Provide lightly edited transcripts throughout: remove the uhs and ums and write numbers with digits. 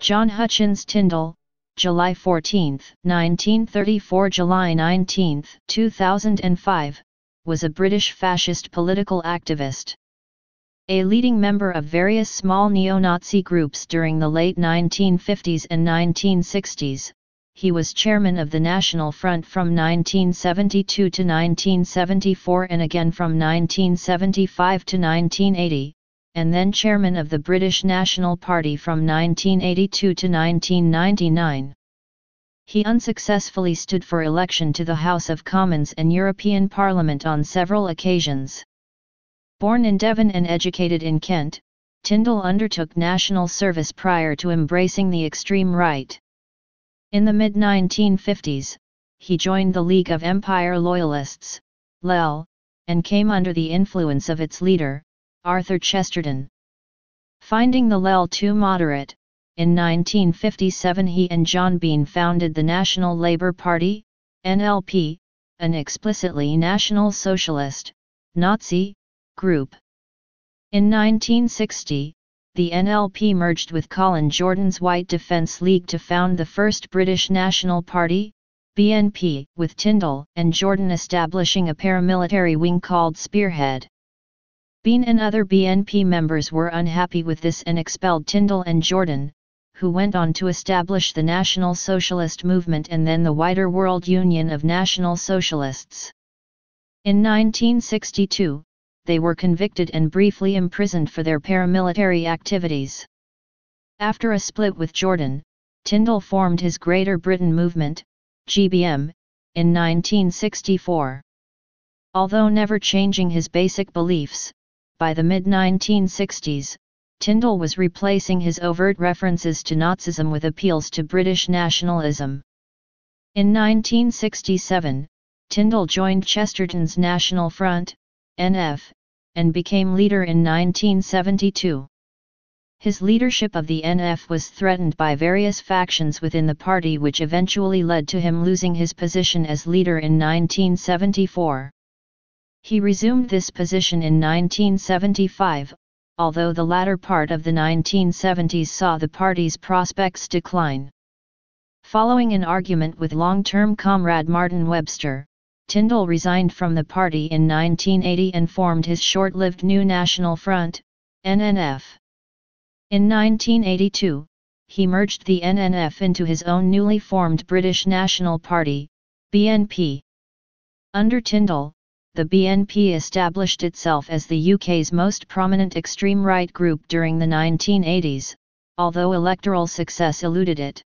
John Hutchyns Tyndall, July 14, 1934 – July 19, 2005, was a British fascist political activist. A leading member of various small neo-Nazi groups during the late 1950s and 1960s, he was chairman of the National Front from 1972 to 1974 and again from 1975 to 1980, and then chairman of the British National Party from 1982 to 1999. He unsuccessfully stood for election to the House of Commons and European Parliament on several occasions. Born in Devon and educated in Kent, Tyndall undertook national service prior to embracing the extreme right. In the mid-1950s, he joined the League of Empire Loyalists, LEL, and came under the influence of its leader, Arthur Chesterton. Finding the LEL too moderate, in 1957 he and John Bean founded the National Labour Party, NLP, an explicitly National Socialist, Nazi, group. In 1960, the NLP merged with Colin Jordan's White Defence League to found the first British National Party, BNP, with Tyndall and Jordan establishing a paramilitary wing called Spearhead. Bean and other BNP members were unhappy with this and expelled Tyndall and Jordan, who went on to establish the National Socialist Movement and then the wider World Union of National Socialists. In 1962, they were convicted and briefly imprisoned for their paramilitary activities. After a split with Jordan, Tyndall formed his Greater Britain Movement, GBM, in 1964. Although never changing his basic beliefs, by the mid-1960s, Tyndall was replacing his overt references to Nazism with appeals to British nationalism. In 1967, Tyndall joined Chesterton's National Front, NF, and became leader in 1972. His leadership of the NF was threatened by various factions within the party, which eventually led to him losing his position as leader in 1974. He resumed this position in 1975, although the latter part of the 1970s saw the party's prospects decline. Following an argument with long-term comrade Martin Webster, Tyndall resigned from the party in 1980 and formed his short-lived New National Front, NNF. In 1982, he merged the NNF into his own newly formed British National Party, BNP. Under Tyndall, the BNP established itself as the UK's most prominent extreme-right group during the 1980s, although electoral success eluded it.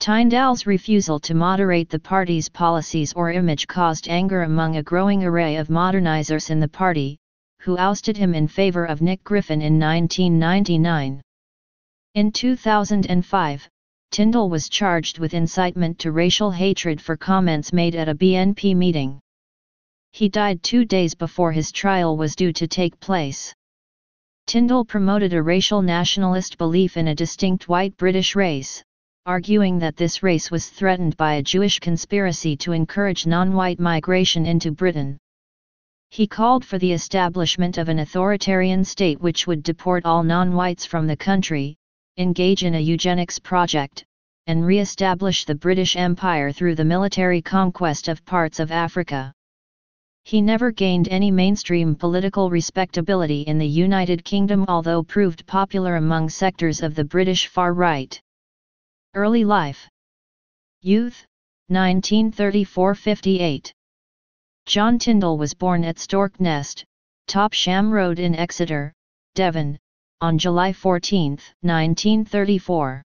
Tyndall's refusal to moderate the party's policies or image caused anger among a growing array of modernisers in the party, who ousted him in favour of Nick Griffin in 1999. In 2005, Tyndall was charged with incitement to racial hatred for comments made at a BNP meeting. He died 2 days before his trial was due to take place. Tyndall promoted a racial nationalist belief in a distinct white British race, arguing that this race was threatened by a Jewish conspiracy to encourage non-white migration into Britain. He called for the establishment of an authoritarian state which would deport all non-whites from the country, engage in a eugenics project, and re-establish the British Empire through the military conquest of parts of Africa. He never gained any mainstream political respectability in the United Kingdom, although proved popular among sectors of the British far right. Early life. Youth, 1934–58. John Tyndall was born at Storknest, Topsham Road in Exeter, Devon, on July 14, 1934.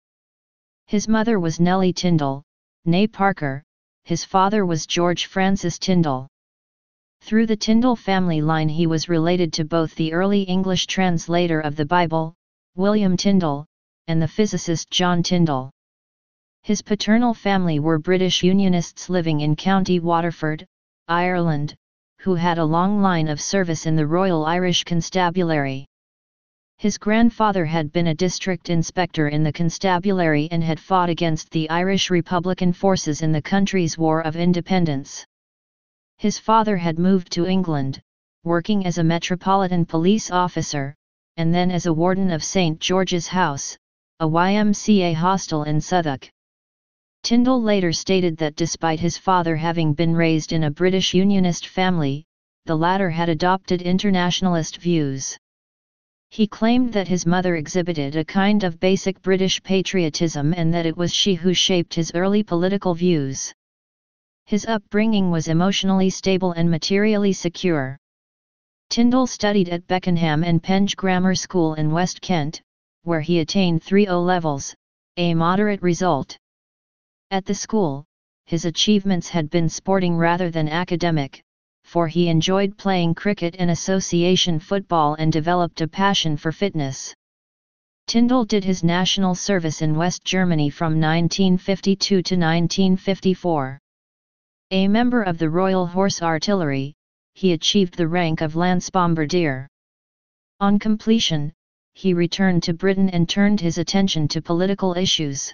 His mother was Nellie Tyndall, née Parker, his father was George Francis Tyndall. Through the Tyndall family line he was related to both the early English translator of the Bible, William Tyndall, and the physicist John Tyndall. His paternal family were British Unionists living in County Waterford, Ireland, who had a long line of service in the Royal Irish Constabulary. His grandfather had been a district inspector in the constabulary and had fought against the Irish Republican forces in the country's War of Independence. His father had moved to England, working as a Metropolitan Police officer, and then as a warden of St George's House, a YMCA hostel in Southwark. Tyndall later stated that despite his father having been raised in a British Unionist family, the latter had adopted internationalist views. He claimed that his mother exhibited a kind of basic British patriotism and that it was she who shaped his early political views. His upbringing was emotionally stable and materially secure. Tyndall studied at Beckenham and Penge Grammar School in West Kent, where he attained 3 O levels, a moderate result. At the school, his achievements had been sporting rather than academic, for he enjoyed playing cricket and association football and developed a passion for fitness. Tyndall did his national service in West Germany from 1952 to 1954. A member of the Royal Horse Artillery, he achieved the rank of Lance Bombardier. On completion, he returned to Britain and turned his attention to political issues.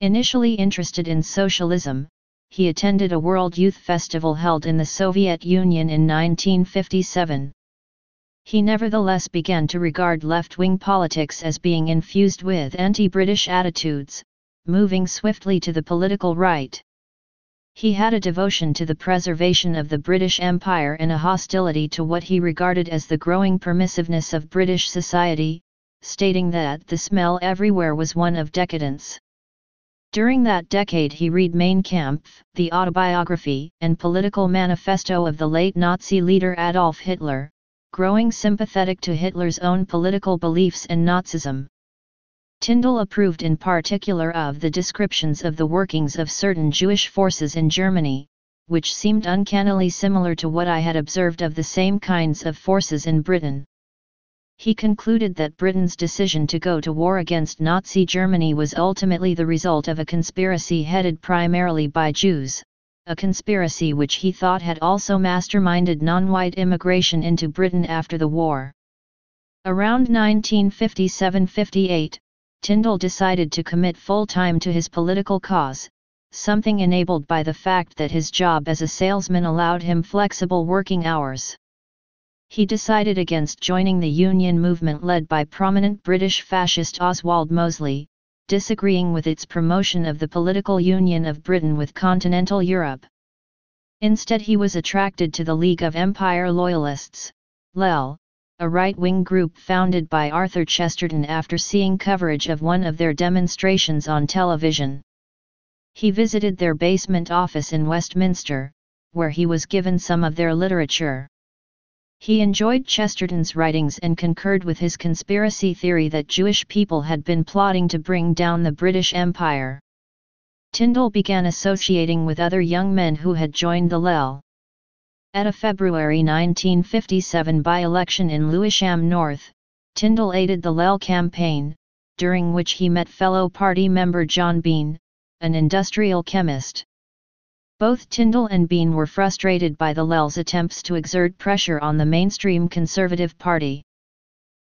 Initially interested in socialism, he attended a World Youth Festival held in the Soviet Union in 1957. He nevertheless began to regard left-wing politics as being infused with anti-British attitudes, moving swiftly to the political right. He had a devotion to the preservation of the British Empire and a hostility to what he regarded as the growing permissiveness of British society, stating that the smell everywhere was one of decadence. During that decade he read Mein Kampf, the autobiography and political manifesto of the late Nazi leader Adolf Hitler, growing sympathetic to Hitler's own political beliefs and Nazism. Tyndall approved in particular of the descriptions of the workings of certain Jewish forces in Germany, which seemed uncannily similar to what I had observed of the same kinds of forces in Britain. He concluded that Britain's decision to go to war against Nazi Germany was ultimately the result of a conspiracy headed primarily by Jews, a conspiracy which he thought had also masterminded non-white immigration into Britain after the war. Around 1957-58, Tyndall decided to commit full-time to his political cause, something enabled by the fact that his job as a salesman allowed him flexible working hours. He decided against joining the Union movement led by prominent British fascist Oswald Mosley, disagreeing with its promotion of the political union of Britain with continental Europe. Instead he was attracted to the League of Empire Loyalists, LEL, a right-wing group founded by Arthur Chesterton after seeing coverage of one of their demonstrations on television. He visited their basement office in Westminster, where he was given some of their literature. He enjoyed Chesterton's writings and concurred with his conspiracy theory that Jewish people had been plotting to bring down the British Empire. Tyndall began associating with other young men who had joined the LEL. At a February 1957 by-election in Lewisham North, Tyndall aided the LEL campaign, during which he met fellow party member John Bean, an industrial chemist. Both Tyndall and Bean were frustrated by the LEL's attempts to exert pressure on the mainstream Conservative Party.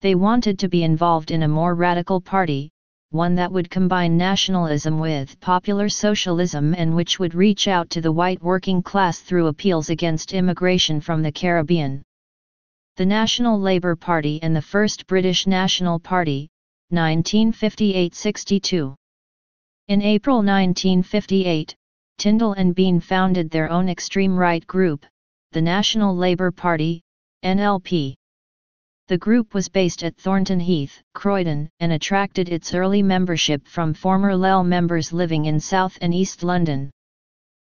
They wanted to be involved in a more radical party, one that would combine nationalism with popular socialism and which would reach out to the white working class through appeals against immigration from the Caribbean. The National Labour Party and the First British National Party, 1958-62. In April 1958, Tyndall and Bean founded their own extreme right group, the National Labour Party, NLP. The group was based at Thornton Heath, Croydon, and attracted its early membership from former LEL members living in South and East London.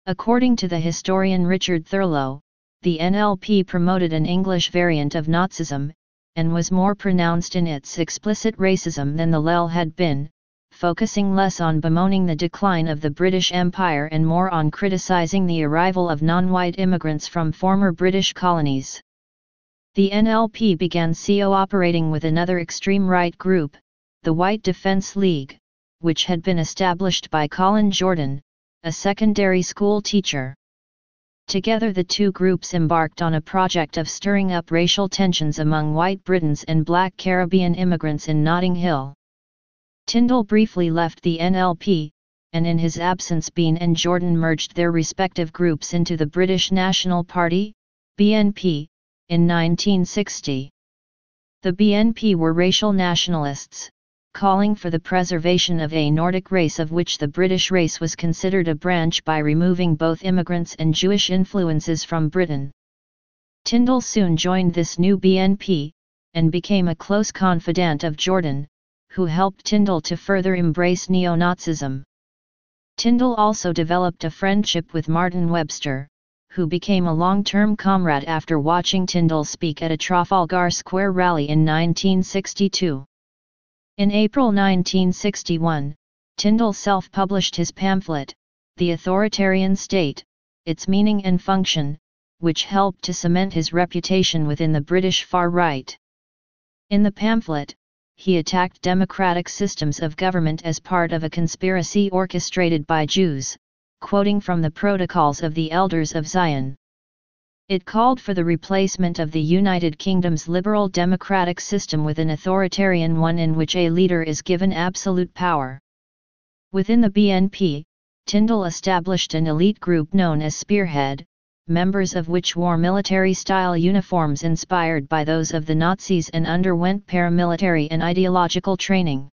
According to the historian Richard Thurlow, the NLP promoted an English variant of Nazism, and was more pronounced in its explicit racism than the LEL had been, focusing less on bemoaning the decline of the British Empire and more on criticizing the arrival of non-white immigrants from former British colonies. The NLP began cooperating with another extreme right group, the White Defence League, which had been established by Colin Jordan, a secondary school teacher. Together the two groups embarked on a project of stirring up racial tensions among white Britons and black Caribbean immigrants in Notting Hill. Tyndall briefly left the NLP, and in his absence Bean and Jordan merged their respective groups into the British National Party, BNP, in 1960. The BNP were racial nationalists, calling for the preservation of a Nordic race of which the British race was considered a branch by removing both immigrants and Jewish influences from Britain. Tyndall soon joined this new BNP, and became a close confidant of Jordan, who helped Tyndall to further embrace neo-Nazism. Tyndall also developed a friendship with Martin Webster, who became a long-term comrade after watching Tyndall speak at a Trafalgar Square rally in 1962. In April 1961, Tyndall self-published his pamphlet, The Authoritarian State, Its Meaning and Function, which helped to cement his reputation within the British far right. In the pamphlet, he attacked democratic systems of government as part of a conspiracy orchestrated by Jews, quoting from the Protocols of the Elders of Zion. It called for the replacement of the United Kingdom's liberal democratic system with an authoritarian one in which a leader is given absolute power. Within the BNP, Tyndall established an elite group known as Spearhead, members of which wore military-style uniforms inspired by those of the Nazis and underwent paramilitary and ideological training.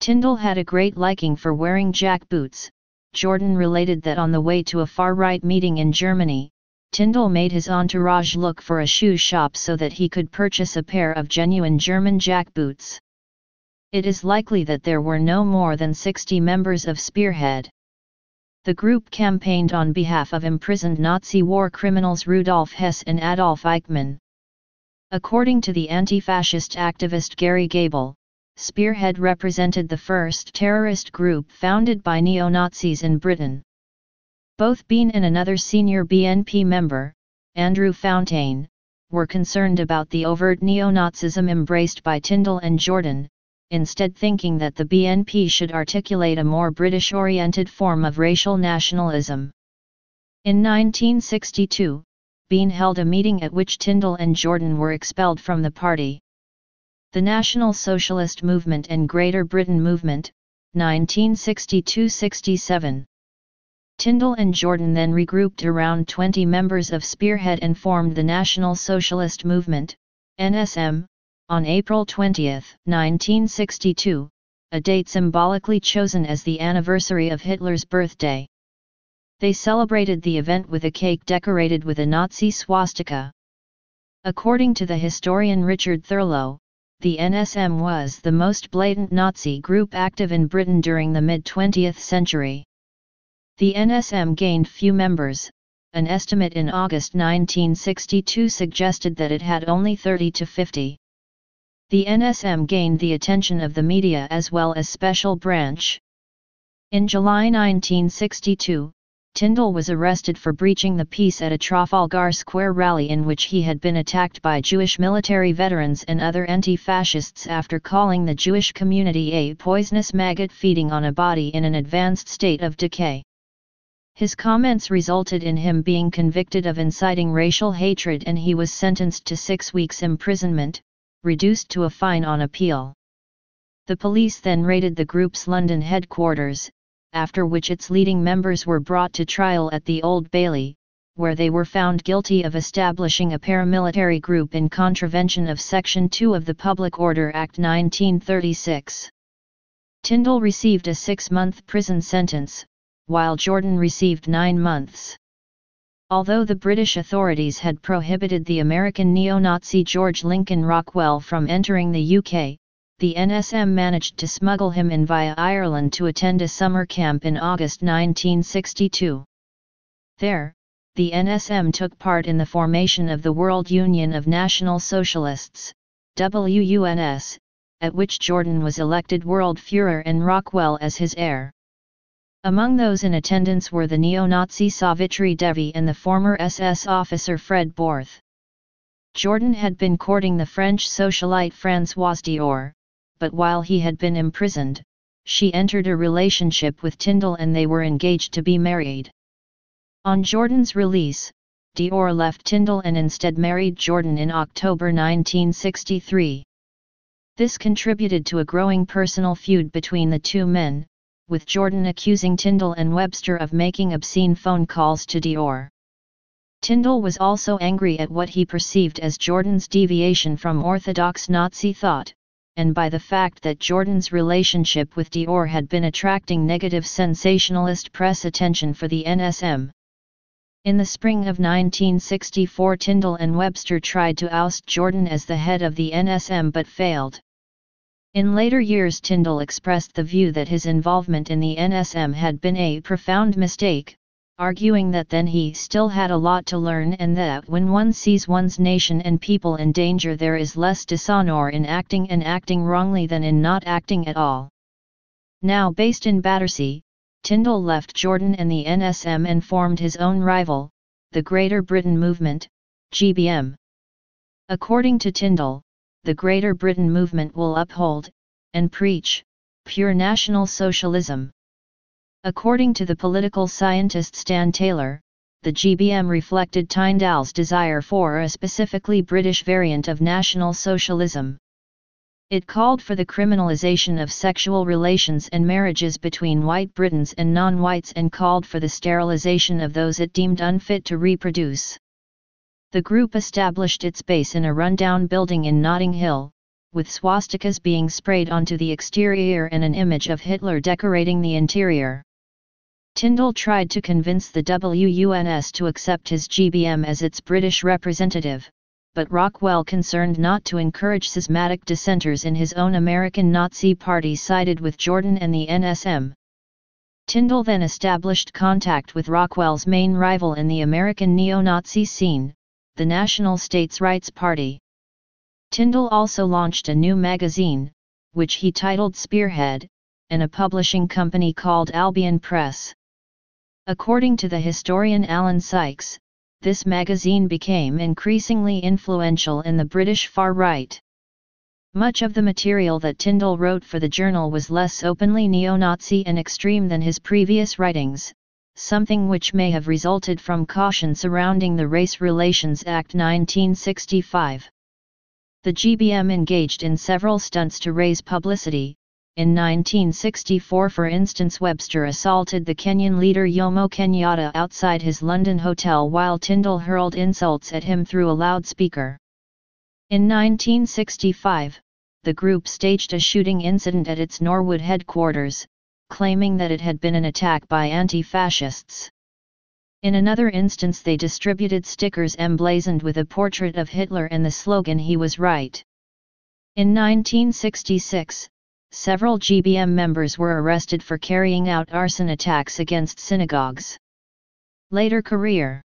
Tyndall had a great liking for wearing jackboots. Jordan related that on the way to a far-right meeting in Germany, Tyndall made his entourage look for a shoe shop so that he could purchase a pair of genuine German jackboots. It is likely that there were no more than 60 members of Spearhead. The group campaigned on behalf of imprisoned Nazi war criminals Rudolf Hess and Adolf Eichmann. According to the anti-fascist activist Gary Gable, Spearhead represented the first terrorist group founded by neo-Nazis in Britain. Both Bean and another senior BNP member, Andrew Fountain, were concerned about the overt neo-Nazism embraced by Tyndall and Jordan, instead thinking that the BNP should articulate a more British-oriented form of racial nationalism. In 1962, Bean held a meeting at which Tyndall and Jordan were expelled from the party. The National Socialist Movement and Greater Britain Movement, 1962–67. Tyndall and Jordan then regrouped around 20 members of Spearhead and formed the National Socialist Movement, NSM, on April 20, 1962, a date symbolically chosen as the anniversary of Hitler's birthday. They celebrated the event with a cake decorated with a Nazi swastika. According to the historian Richard Thurlow, the NSM was the most blatant Nazi group active in Britain during the mid-20th century. The NSM gained few members. An estimate in August 1962 suggested that it had only 30 to 50. The NSM gained the attention of the media as well as Special Branch. In July 1962, Tyndall was arrested for breaching the peace at a Trafalgar Square rally in which he had been attacked by Jewish military veterans and other anti-fascists after calling the Jewish community a poisonous maggot feeding on a body in an advanced state of decay. His comments resulted in him being convicted of inciting racial hatred, and he was sentenced to 6 weeks imprisonment, reduced to a fine on appeal. The police then raided the group's London headquarters, after which its leading members were brought to trial at the Old Bailey, where they were found guilty of establishing a paramilitary group in contravention of Section 2 of the Public Order Act 1936. Tyndall received a 6-month prison sentence, while Jordan received 9 months. Although the British authorities had prohibited the American neo-Nazi George Lincoln Rockwell from entering the UK, the NSM managed to smuggle him in via Ireland to attend a summer camp in August 1962. There, the NSM took part in the formation of the World Union of National Socialists, WUNS, at which Jordan was elected World Führer and Rockwell as his heir. Among those in attendance were the neo-Nazi Savitri Devi and the former SS officer Fred Borth. Jordan had been courting the French socialite Françoise Dior, but while he had been imprisoned, she entered a relationship with Tyndall and they were engaged to be married. On Jordan's release, Dior left Tyndall and instead married Jordan in October 1963. This contributed to a growing personal feud between the two men, with Jordan accusing Tyndall and Webster of making obscene phone calls to Dior. Tyndall was also angry at what he perceived as Jordan's deviation from orthodox Nazi thought, and by the fact that Jordan's relationship with Dior had been attracting negative sensationalist press attention for the NSM. In the spring of 1964, Tyndall and Webster tried to oust Jordan as the head of the NSM but failed. In later years, Tyndall expressed the view that his involvement in the NSM had been a profound mistake, arguing that then he still had a lot to learn and that when one sees one's nation and people in danger, there is less dishonor in acting and acting wrongly than in not acting at all. Now based in Battersea, Tyndall left Jordan and the NSM and formed his own rival, the Greater Britain Movement, GBM. According to Tyndall, the Greater Britain Movement will uphold, and preach, pure National Socialism. According to the political scientist Stan Taylor, the GBM reflected Tyndall's desire for a specifically British variant of National Socialism. It called for the criminalization of sexual relations and marriages between white Britons and non-whites and called for the sterilization of those it deemed unfit to reproduce. The group established its base in a rundown building in Notting Hill, with swastikas being sprayed onto the exterior and an image of Hitler decorating the interior. Tyndall tried to convince the WUNS to accept his GBM as its British representative, but Rockwell, concerned not to encourage schismatic dissenters in his own American Nazi party, sided with Jordan and the NSM. Tyndall then established contact with Rockwell's main rival in the American neo-Nazi scene, the National States' Rights Party. Tyndall also launched a new magazine, which he titled Spearhead, and a publishing company called Albion Press. According to the historian Alan Sykes, this magazine became increasingly influential in the British far right. Much of the material that Tyndall wrote for the journal was less openly neo-Nazi and extreme than his previous writings, something which may have resulted from caution surrounding the Race Relations Act 1965. The GBM engaged in several stunts to raise publicity. In 1964, for instance, Webster assaulted the Kenyan leader Jomo Kenyatta outside his London hotel while Tyndall hurled insults at him through a loudspeaker. In 1965, the group staged a shooting incident at its Norwood headquarters, claiming that it had been an attack by anti-fascists. In another instance, they distributed stickers emblazoned with a portrait of Hitler and the slogan "He was right." In 1966, several GBM members were arrested for carrying out arson attacks against synagogues. Later career.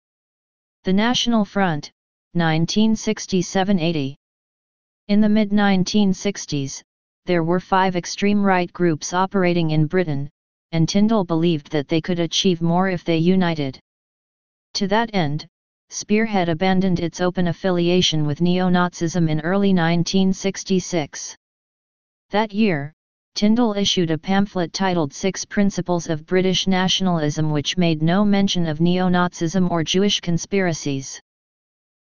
The National Front, 1967–80. In the mid-1960s, there were 5 extreme right groups operating in Britain, and Tyndall believed that they could achieve more if they united. To that end, Spearhead abandoned its open affiliation with neo-Nazism in early 1966. That year, Tyndall issued a pamphlet titled 6 Principles of British Nationalism, which made no mention of neo-Nazism or Jewish conspiracies.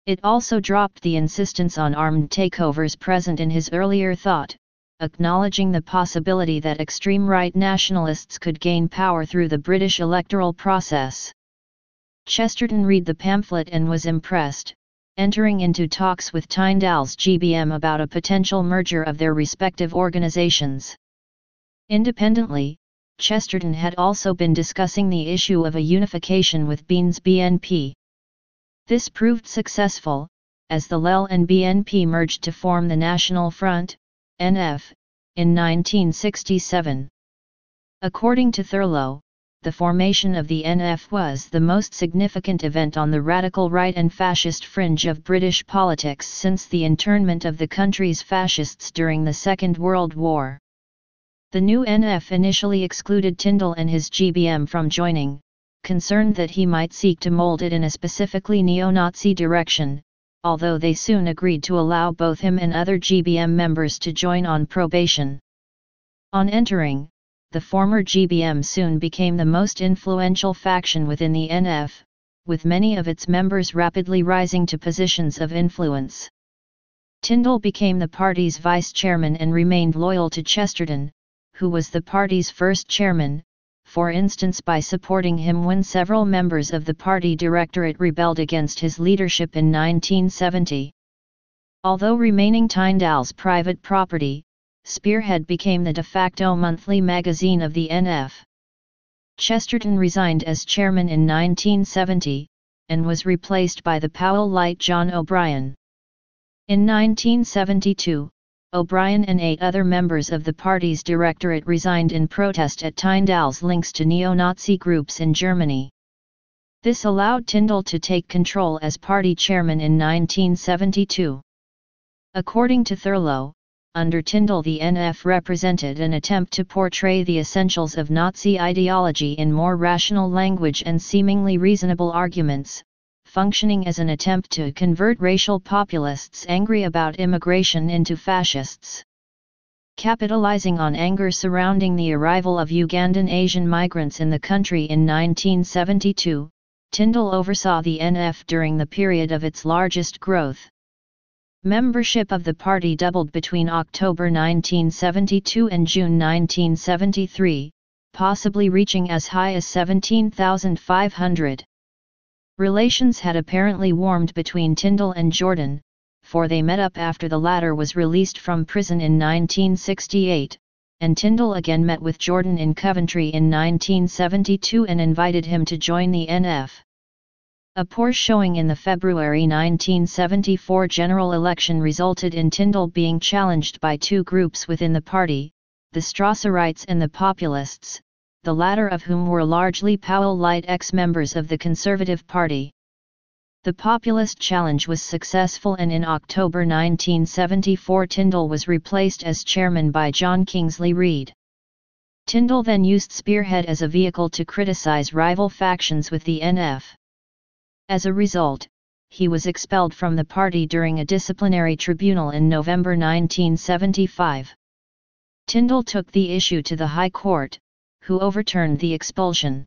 It also dropped the insistence on armed takeovers present in his earlier thought, acknowledging the possibility that extreme right nationalists could gain power through the British electoral process. Chesterton read the pamphlet and was impressed, entering into talks with Tyndall's GBM about a potential merger of their respective organizations. Independently, Chesterton had also been discussing the issue of a unification with Bean's BNP. This proved successful, as the LEL and BNP merged to form the National Front, NF, in 1967. According to Thurlow, the formation of the NF was the most significant event on the radical right and fascist fringe of British politics since the internment of the country's fascists during the Second World War. The new NF initially excluded Tyndall and his GBM from joining, concerned that he might seek to mould it in a specifically neo-Nazi direction, although they soon agreed to allow both him and other GBM members to join on probation. On entering, the former GBM soon became the most influential faction within the NF, with many of its members rapidly rising to positions of influence. Tyndall became the party's vice chairman and remained loyal to Chesterton, who was the party's first chairman, for instance by supporting him when several members of the party directorate rebelled against his leadership in 1970. Although remaining Tyndall's private property, Spearhead became the de facto monthly magazine of the NF. Chesterton resigned as chairman in 1970, and was replaced by the Powell-lite John O'Brien. In 1972, O'Brien and 8 other members of the party's directorate resigned in protest at Tyndall's links to neo-Nazi groups in Germany. This allowed Tyndall to take control as party chairman in 1972. According to Thurlow, under Tyndall the NF represented an attempt to portray the essentials of Nazi ideology in more rational language and seemingly reasonable arguments, functioning as an attempt to convert racial populists angry about immigration into fascists. Capitalizing on anger surrounding the arrival of Ugandan Asian migrants in the country in 1972, Tyndall oversaw the NF during the period of its largest growth. Membership of the party doubled between October 1972 and June 1973, possibly reaching as high as 17,500. Relations had apparently warmed between Tyndall and Jordan, for they met up after the latter was released from prison in 1968, and Tyndall again met with Jordan in Coventry in 1972 and invited him to join the NF. A poor showing in the February 1974 general election resulted in Tyndall being challenged by 2 groups within the party, the Strasserites and the Populists, the latter of whom were largely Powell-lite ex-members of the Conservative Party. The populist challenge was successful, and in October 1974 Tyndall was replaced as chairman by John Kingsley Reid. Tyndall then used Spearhead as a vehicle to criticize rival factions with the NF. As a result, he was expelled from the party during a disciplinary tribunal in November 1975. Tyndall took the issue to the High Court, who overturned the expulsion.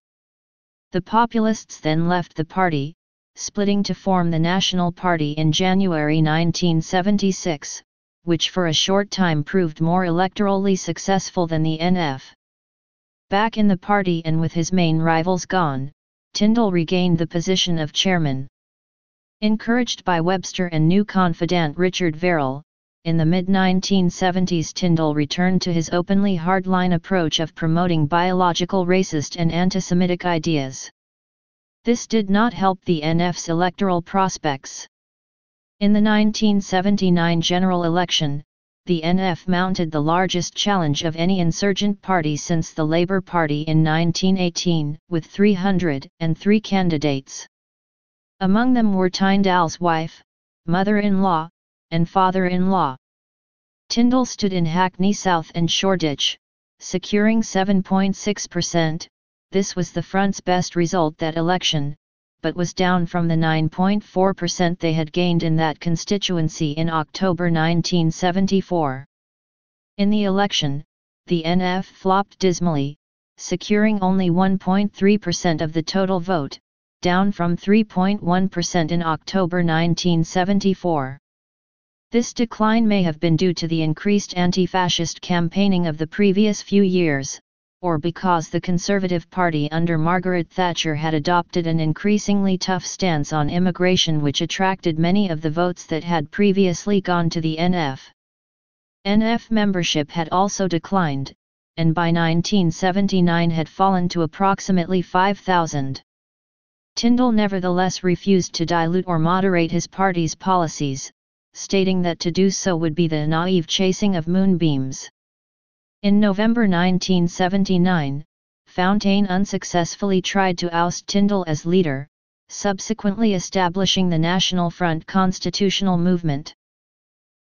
The populists then left the party, splitting to form the National Party in January 1976, which for a short time proved more electorally successful than the NF. Back in the party and with his main rivals gone, Tyndall regained the position of chairman. Encouraged by Webster and new confidant Richard Verrill, in the mid-1970s Tyndall returned to his openly hardline approach of promoting biological racist and anti-Semitic ideas. This did not help the NF's electoral prospects. In the 1979 general election, the NF mounted the largest challenge of any insurgent party since the Labour Party in 1918, with 303 candidates. Among them were Tyndall's wife, mother-in-law, and father-in-law. Tyndall stood in Hackney South and Shoreditch, securing 7.6%, this was the Front's best result that election, but was down from the 9.4% they had gained in that constituency in October 1974. In the election, the NF flopped dismally, securing only 1.3% of the total vote, down from 3.1% in October 1974. This decline may have been due to the increased anti-fascist campaigning of the previous few years, or because the Conservative Party under Margaret Thatcher had adopted an increasingly tough stance on immigration, which attracted many of the votes that had previously gone to the NF. NF membership had also declined, and by 1979 had fallen to approximately 5,000. Tyndall nevertheless refused to dilute or moderate his party's policies, stating that to do so would be the naive chasing of moonbeams. In November 1979, Fountain unsuccessfully tried to oust Tyndall as leader, subsequently establishing the National Front constitutional movement.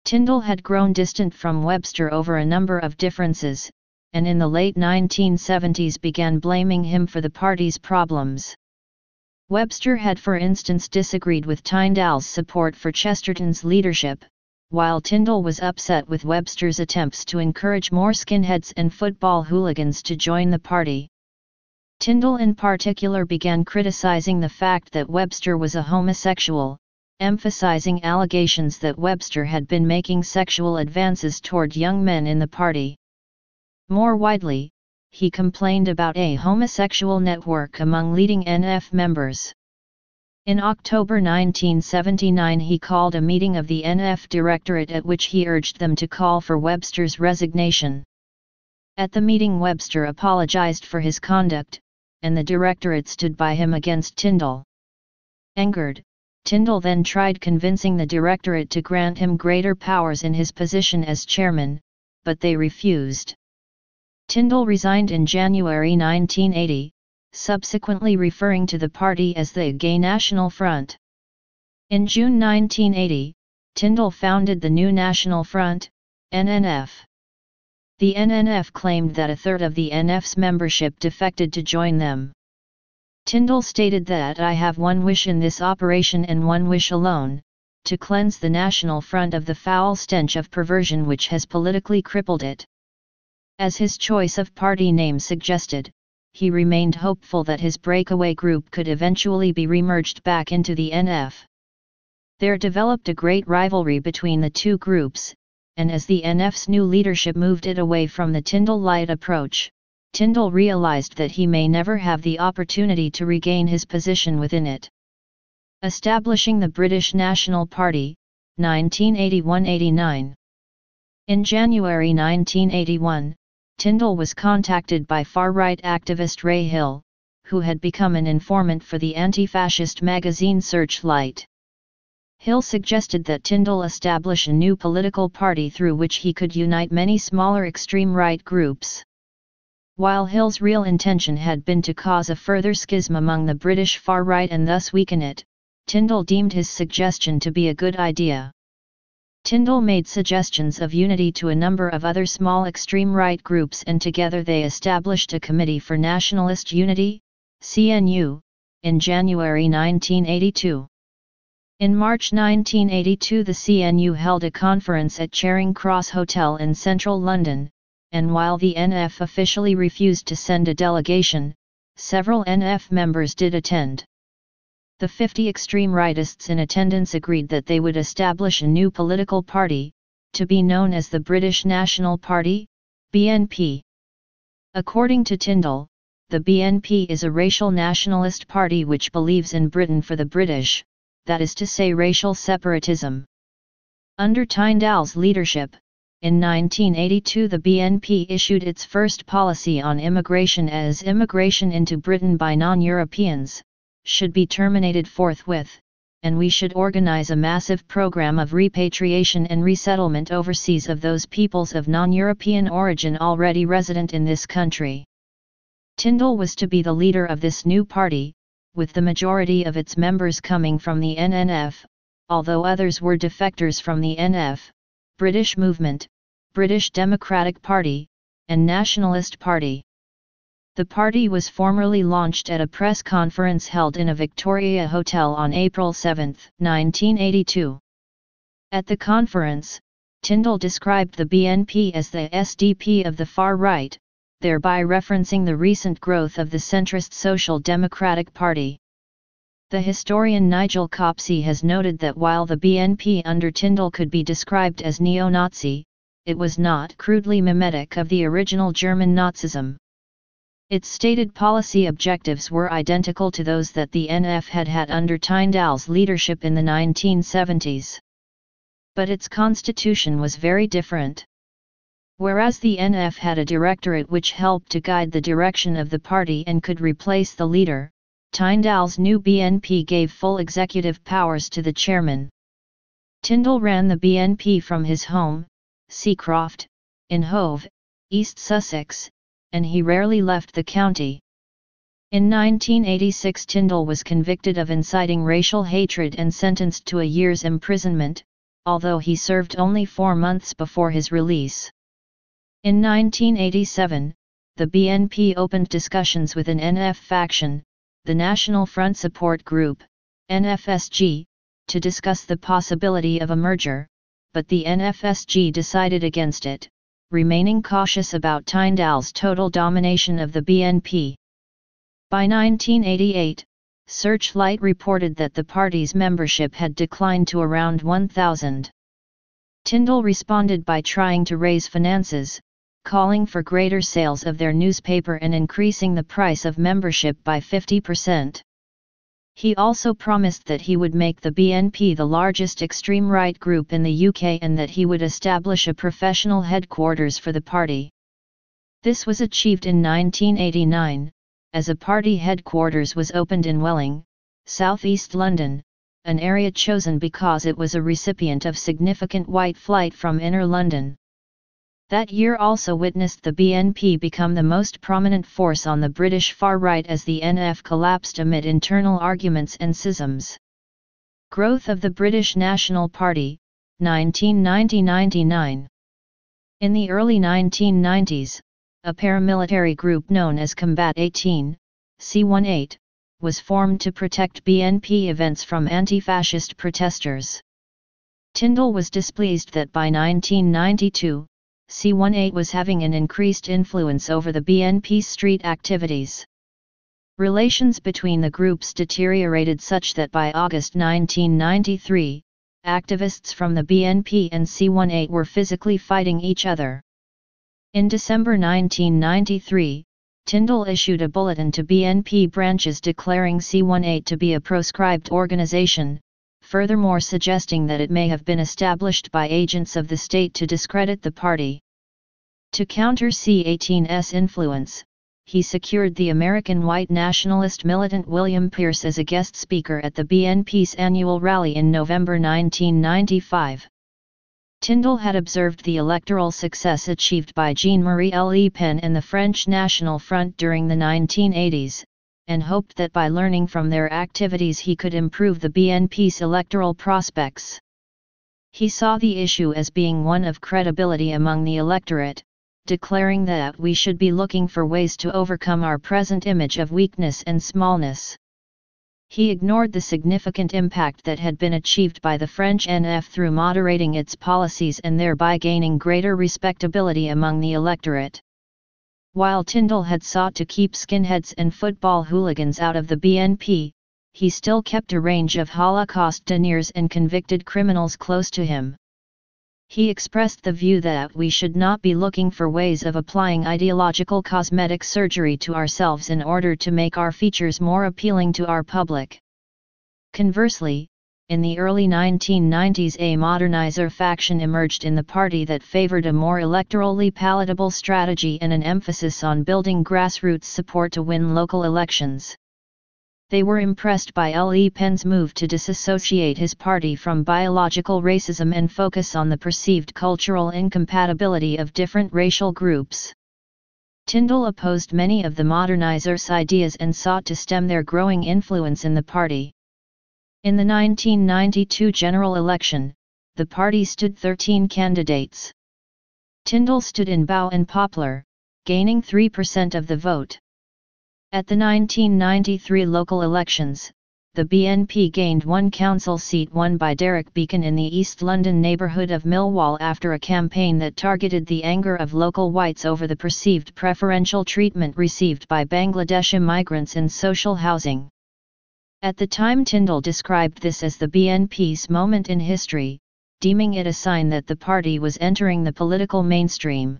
Tyndall had grown distant from Webster over a number of differences, and in the late 1970s began blaming him for the party's problems. Webster had, for instance, disagreed with Tyndall's support for Chesterton's leadership, while Tyndall was upset with Webster's attempts to encourage more skinheads and football hooligans to join the party. Tyndall in particular began criticizing the fact that Webster was a homosexual, emphasizing allegations that Webster had been making sexual advances toward young men in the party. More widely, he complained about a homosexual network among leading NF members. In October 1979 he called a meeting of the NF Directorate at which he urged them to call for Webster's resignation. At the meeting Webster apologized for his conduct, and the Directorate stood by him against Tyndall. Angered, Tyndall then tried convincing the Directorate to grant him greater powers in his position as chairman, but they refused. Tyndall resigned in January 1980, subsequently referring to the party as the Gay National Front. In June 1980, Tyndall founded the new National Front, NNF. The NNF claimed that a third of the NF's membership defected to join them. Tyndall stated that "I have one wish in this operation and one wish alone, to cleanse the National Front of the foul stench of perversion which has politically crippled it." As his choice of party name suggested, he remained hopeful that his breakaway group could eventually be remerged back into the NF. There developed a great rivalry between the two groups, and as the NF's new leadership moved it away from the Tyndall light approach, Tyndall realized that he may never have the opportunity to regain his position within it. Establishing the British National Party, 1981-89. In January 1981, Tyndall was contacted by far-right activist Ray Hill, who had become an informant for the anti-fascist magazine Searchlight. Hill suggested that Tyndall establish a new political party through which he could unite many smaller extreme-right groups. While Hill's real intention had been to cause a further schism among the British far-right and thus weaken it, Tyndall deemed his suggestion to be a good idea. Tyndall made suggestions of unity to a number of other small extreme-right groups and together they established a Committee for Nationalist Unity, CNU, in January 1982. In March 1982 the CNU held a conference at Charing Cross Hotel in central London, and while the NF officially refused to send a delegation, several NF members did attend. The 50 extreme rightists in attendance agreed that they would establish a new political party, to be known as the British National Party, BNP. According to Tyndall, the BNP is a racial nationalist party which believes in Britain for the British, that is to say racial separatism. Under Tyndall's leadership, in 1982 the BNP issued its first policy on immigration as immigration into Britain by non-Europeans should be terminated forthwith, and we should organize a massive program of repatriation and resettlement overseas of those peoples of non-European origin already resident in this country. Tyndall was to be the leader of this new party, with the majority of its members coming from the NNF, although others were defectors from the NF, British Movement, British Democratic Party, and Nationalist Party. The party was formally launched at a press conference held in a Victoria hotel on April 7, 1982. At the conference, Tyndall described the BNP as the SDP of the far right, thereby referencing the recent growth of the centrist Social Democratic Party. The historian Nigel Copsey has noted that while the BNP under Tyndall could be described as neo-Nazi, it was not crudely mimetic of the original German Nazism. Its stated policy objectives were identical to those that the NF had had under Tyndall's leadership in the 1970s. But its constitution was very different. Whereas the NF had a directorate which helped to guide the direction of the party and could replace the leader, Tyndall's new BNP gave full executive powers to the chairman. Tyndall ran the BNP from his home, Seacroft, in Hove, East Sussex, and he rarely left the county. In 1986 Tyndall was convicted of inciting racial hatred and sentenced to a year's imprisonment, although he served only 4 months before his release. In 1987, the BNP opened discussions with an NF faction, the National Front Support Group, NFSG, to discuss the possibility of a merger, but the NFSG decided against it, remaining cautious about Tyndall's total domination of the BNP. By 1988, Searchlight reported that the party's membership had declined to around 1,000. Tyndall responded by trying to raise finances, calling for greater sales of their newspaper and increasing the price of membership by 50%. He also promised that he would make the BNP the largest extreme right group in the UK and that he would establish a professional headquarters for the party. This was achieved in 1989, as a party headquarters was opened in Welling, southeast London, an area chosen because it was a recipient of significant white flight from inner London. That year also witnessed the BNP become the most prominent force on the British far right as the NF collapsed amid internal arguments and schisms. Growth of the British National Party, 1990–99. In the early 1990s, a paramilitary group known as Combat 18, C18, was formed to protect BNP events from anti-fascist protesters. Tyndall was displeased that by 1992, C18 was having an increased influence over the BNP's street activities. Relations between the groups deteriorated such that by August 1993, activists from the BNP and C18 were physically fighting each other. In December 1993, Tyndall issued a bulletin to BNP branches declaring C18 to be a proscribed organization, furthermore suggesting that it may have been established by agents of the state to discredit the party. To counter C18's influence, he secured the American white nationalist militant William Pierce as a guest speaker at the BNP's annual rally in November 1995. Tyndall had observed the electoral success achieved by Jean-Marie Le Pen and the French National Front during the 1980s. And hoped that by learning from their activities he could improve the BNP's electoral prospects. He saw the issue as being one of credibility among the electorate, declaring that we should be looking for ways to overcome our present image of weakness and smallness. He ignored the significant impact that had been achieved by the French NF through moderating its policies and thereby gaining greater respectability among the electorate. While Tyndall had sought to keep skinheads and football hooligans out of the BNP, he still kept a range of Holocaust deniers and convicted criminals close to him. He expressed the view that we should not be looking for ways of applying ideological cosmetic surgery to ourselves in order to make our features more appealing to our public. Conversely, in the early 1990s a modernizer faction emerged in the party that favored a more electorally palatable strategy and an emphasis on building grassroots support to win local elections. They were impressed by Le Pen's move to disassociate his party from biological racism and focus on the perceived cultural incompatibility of different racial groups. Tyndall opposed many of the modernizers' ideas and sought to stem their growing influence in the party. In the 1992 general election, the party stood 13 candidates. Tyndall stood in Bow and Poplar, gaining 3% of the vote. At the 1993 local elections, the BNP gained one council seat won by Derek Beacon in the East London neighbourhood of Millwall after a campaign that targeted the anger of local whites over the perceived preferential treatment received by Bangladeshi migrants in social housing. At the time Tyndall described this as the BNP's moment in history, deeming it a sign that the party was entering the political mainstream.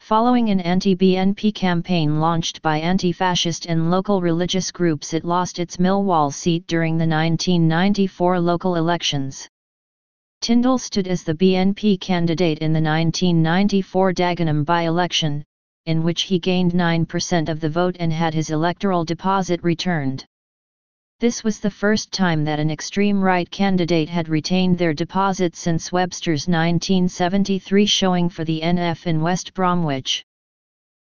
Following an anti-BNP campaign launched by anti-fascist and local religious groups, it lost its Millwall seat during the 1994 local elections. Tyndall stood as the BNP candidate in the 1994 Dagenham by-election, in which he gained 9% of the vote and had his electoral deposit returned. This was the first time that an extreme-right candidate had retained their deposit since Webster's 1973 showing for the NF in West Bromwich.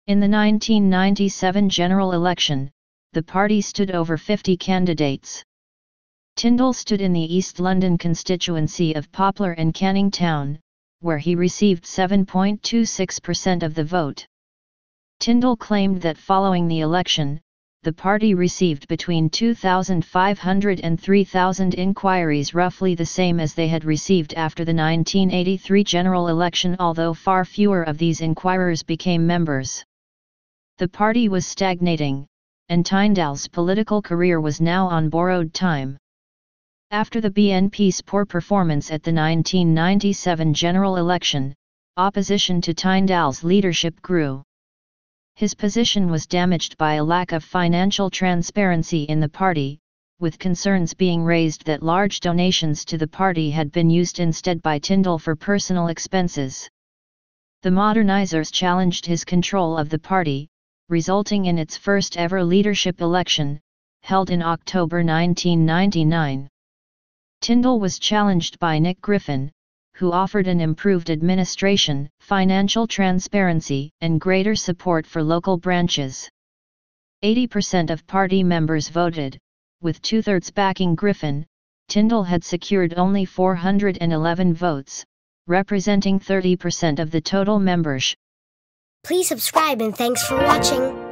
In the 1997 general election, the party stood over 50 candidates. Tyndall stood in the East London constituency of Poplar and Canning Town, where he received 7.26% of the vote. Tyndall claimed that following the election, the party received between 2,500 and 3,000 inquiries, roughly the same as they had received after the 1983 general election, although far fewer of these inquirers became members. The party was stagnating, and Tyndall's political career was now on borrowed time. After the BNP's poor performance at the 1997 general election, opposition to Tyndall's leadership grew. His position was damaged by a lack of financial transparency in the party, with concerns being raised that large donations to the party had been used instead by Tyndall for personal expenses. The modernisers challenged his control of the party, resulting in its first ever leadership election, held in October 1999. Tyndall was challenged by Nick Griffin, who offered an improved administration, financial transparency, and greater support for local branches. 80% of party members voted, with two-thirds backing Griffin. Tyndall had secured only 411 votes, representing 30% of the total membership. Please subscribe and thanks for watching.